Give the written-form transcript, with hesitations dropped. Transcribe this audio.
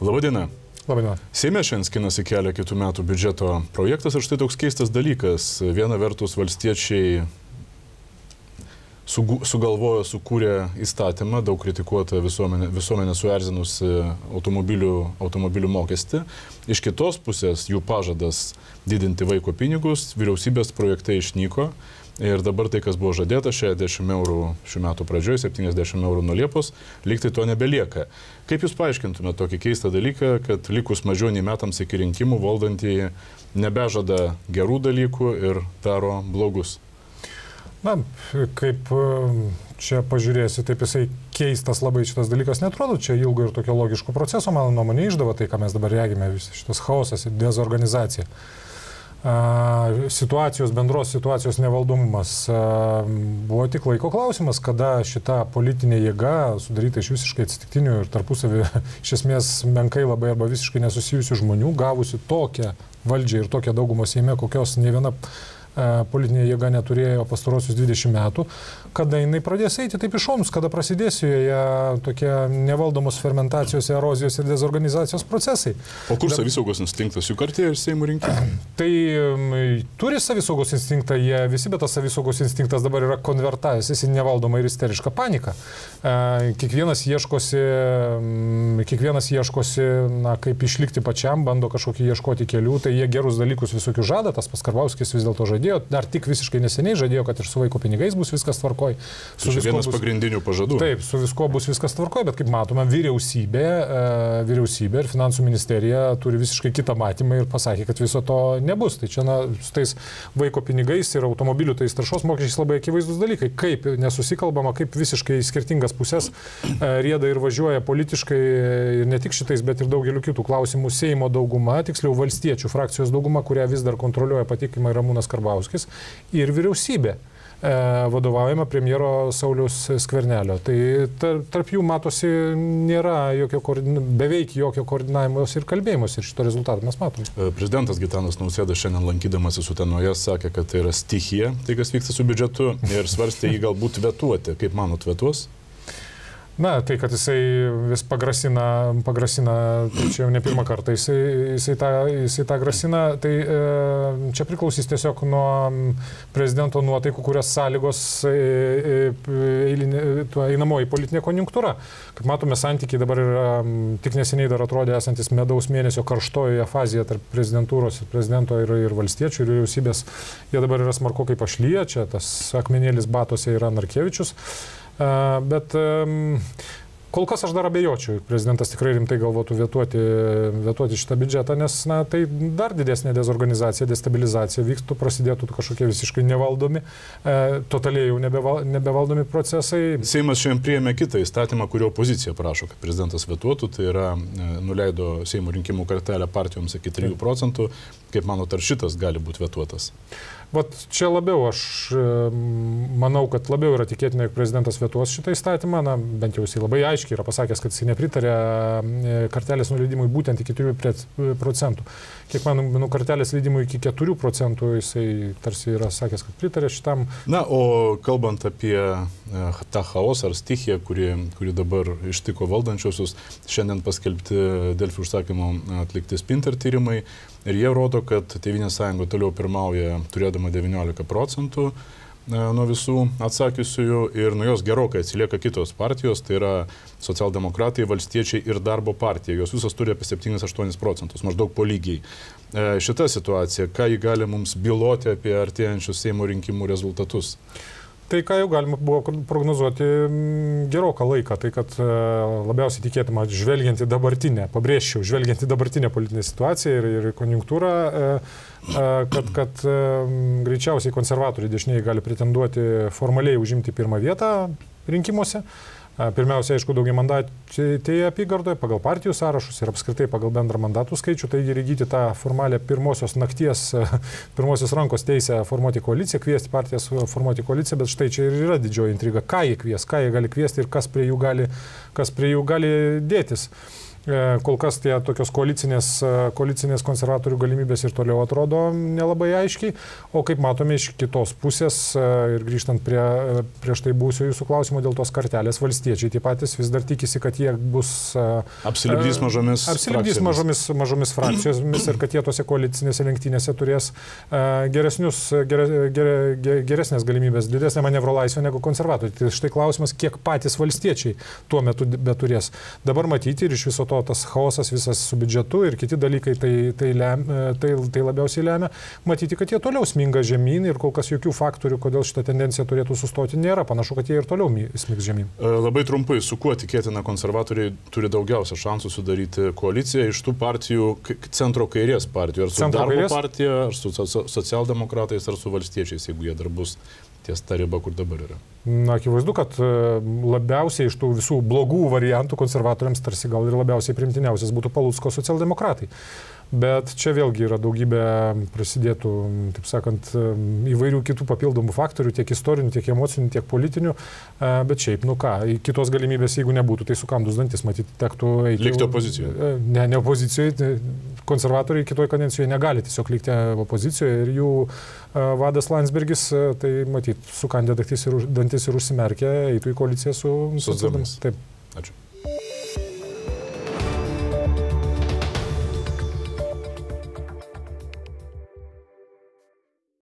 Labadiena. Labadiena. Seime šiandien skinasi kelia kitų metų biudžeto projektas ir štai toks keistas dalykas. Viena vertus valstiečiai sugalvojo, sukūrė įstatymą, daug kritikuota visuomenė suerzinusi automobilių mokestį. Iš kitos pusės jų pažadas didinti vaiko pinigus, vyriausybės projektai išnyko ir dabar tai, kas buvo žadėta, 60 eurų šių metų pradžioje, 70 eurų nuo Liepos, liktai to nebelieka. Kaip jūs paaiškintumėte tokį keistą dalyką, kad likus mažiau nei metams iki rinkimų valdantieji nebežada gerų dalykų ir daro blogus? Na, kaip čia pažiūrėsi, taip jisai keistas labai šitas dalykas netrodo, čia ilgo ir tokio logiško proceso, mano nuomonė, išdava tai, ką mes dabar regime, visas šitas chaosas, dezorganizacija, situacijos, bendros situacijos nevaldomumas. Buvo tik laiko klausimas, kada šita politinė jėga, sudaryta iš visiškai atsitiktinių ir tarpusavį iš esmės menkai labai arba visiškai nesusijusių žmonių, gavusi tokią valdžią ir tokią daugumą Seime, kokios ne viena politinė jėga neturėjo pastarosius 20 metų, kada jinai pradės eiti taip iš šonus, kada prasidės joje tokie nevaldomos fermentacijos, erozijos ir dezorganizacijos procesai. O kur savisaugos instinktas jų kartėje ir Seimų rinkimų? Tai turi savisaugos instinktą, jie visi, bet tas savisaugos instinktas dabar yra konvertavęs, jis į nevaldomą ir isterišką paniką. Kiekvienas ieškosi, na, kaip išlikti pačiam, bando kažkokį ieškoti kelių, tai jie gerus dalykus visokių žada, tas pats Karbauskis vis dėlto žadėjo, dar tik visiškai neseniai žadėjo, kad ir su vaiko pinigais bus viskas tvarkoj. Tai vienas pagrindinių pažadų. Taip, su visko bus viskas tvarkoj, bet kaip matome, vyriausybė ir finansų ministerija turi visiškai kitą matymą ir pasakė, kad viso to nebus. Tai čia, na, su tais vaiko pinigais ir automobilių tais taršos mokesčiais labai akivaizdus dalykai. Kaip nesusikalbama, kaip visiškai skirtingas pusės rieda ir važiuoja politiškai ir ne tik šitais, bet ir daugeliu kitų klausimų Seimo dauguma, tiksliau valstiečių frakcijos dauguma, kurią vis dar kontroliuoja patikimai Ramūnas Karbauskis ir vyriausybė vadovaujama premjero Sauliaus Skvernelio. Tai tarp jų matosi nėra beveik jokio koordinavimo ir kalbėjimus ir šito rezultatą mes matome. Prezidentas Gitanas Nausėda šiandien lankydamasi Utenoje sakė, kad tai yra stichija, tai kas vyksta su biudžetu ir svarstė jį galbūt vetuoti. Kaip manot, vetuos? Na, tai, kad jisai vis pagrasina, tai čia jau ne pirmą kartą jisai tą grasina, tai čia priklausys tiesiog nuo prezidento nuotaikų, kurias sąlygos einamoji politinė konjunktūra. Kaip matome, santykiai dabar yra, tik neseniai dar atrodė esantis medaus mėnesio karštojoje fazėje tarp prezidentūros ir prezidento ir valstiečių ir vyriausybės. Jie dabar yra smarkokai pašlyje, čia tas akmenėlis batose yra Narkievičius. Bet kol kas aš dar abejočiau, prezidentas tikrai rimtai galvotų vetuoti šitą biudžetą, nes, na, tai dar didesnė dezorganizacija, destabilizacija vyktų, prasidėtų kažkokie visiškai nevaldomi, totaliai jau nebevaldomi procesai. Seimas šiandien priėmė kitą įstatymą, kurio opozicija prašo, kad prezidentas vetuotų, tai yra nuleido Seimo rinkimų kartelę partijoms iki 3%. Kaip manot, ar šitas gali būti vetuotas? Vat čia labiau aš manau, kad labiau yra tikėtina, jog prezidentas vetuos šitą įstatymą, na, bent jau jisai labai aiškiai yra pasakęs, kad jisai nepritarė kartelės nuleidimui būtent iki 4%. Kiek manau, kartelės leidimui iki 4% jisai tarsi yra sakęs, kad pritarė šitam. Na, o kalbant apie tą chaosą ar stichiją, kuri dabar ištiko valdančiosius, šiandien paskelbti Delfių užsakymu atlikti Spinter tyrimai ir jie rodo, kad Tėvynės Sąjunga toliau pirmauja turėdama 19% nuo visų atsakiusiųjų ir nuo jos gerokai atsilieka kitos partijos, tai yra socialdemokratai, valstiečiai ir darbo partija. Jos visos turi apie 7–8%, maždaug po lygiai. Šita situacija, ką ji gali mums byloti apie artėjančius Seimo rinkimų rezultatus? Tai, ką jau galima buvo prognozuoti geroką laiką, tai kad labiausiai tikėtama, žvelgiant į dabartinę, pabrėžčiau, žvelgiant į dabartinę politinę situaciją ir konjunktūrą, kad greičiausiai konservatoriai dešiniai gali pretenduoti formaliai užimti pirmą vietą rinkimuose. Pirmiausia, aišku, daugiai mandatėje apygardoje, pagal partijų sąrašus ir apskritai pagal bendrą mandatų skaičių, taigi įgyti tą formalią pirmosios rankos teisę formuoti koaliciją, kviesti partijas formuoti koaliciją, bet štai čia ir yra didžioji intriga, ką jie gali kviesti ir kas prie jų gali dėtis. Kol kas tie tokios koalicinės konservatorių galimybės ir toliau atrodo nelabai aiškiai, o kaip matome iš kitos pusės ir grįžtant prie prieš tai būsio jūsų klausimo dėl tos kartelės, valstiečiai tie patys vis dar tikisi, kad jie bus apsilipdys mažomis frakcijomis ir kad jie tose koalicinėse lenktynėse turės geresnės galimybės, didesnę manevro laisvę negu konservatoriai. Tai štai klausimas, kiek patys valstiečiai tuo metu beturės. Dabar matyti ir iš viso to tas chaosas visas su biudžetu ir kiti dalykai tai labiausiai lemia. Matyti, kad jie toliau sminga žemyn ir kol kas jokių faktorių, kodėl šitą tendenciją turėtų sustoti, nėra. Panašu, kad jie ir toliau smigs žemyn. Labai trumpai, su kuo tikėtina konservatoriai turi daugiausia šansų sudaryti koaliciją iš tų partijų, centro kairės partijų, ar su Darbo partija, ar su socialdemokratais, ar su valstiečiais, jeigu jie dar bus ties ta riba, kur dabar yra? Na, akivaizdu, kad labiausiai iš tų visų blogų variantų konservatoriams tarsi gal ir labiausiai primtiniausias būtų Palucko socialdemokratai. Bet čia vėlgi yra daugybė prasidėtų, taip sakant, įvairių kitų papildomų faktorių, tiek istorinių, tiek emocinių, tiek politinių. Bet šiaip, nu ką, kitos galimybės, jeigu nebūtų, tai sukandus dantis, matyti, tektų eiti. Likti opozicijoje. Ne opozicijoje. Konservatoriai kitoje kadencijoje negali tiesiog likti opozicijoje ir jų vadas Landsbergis, tai matyti, sukandė dantis ir užsimerkė, eitų į koaliciją su socialdemokratais. Taip. Ačiū.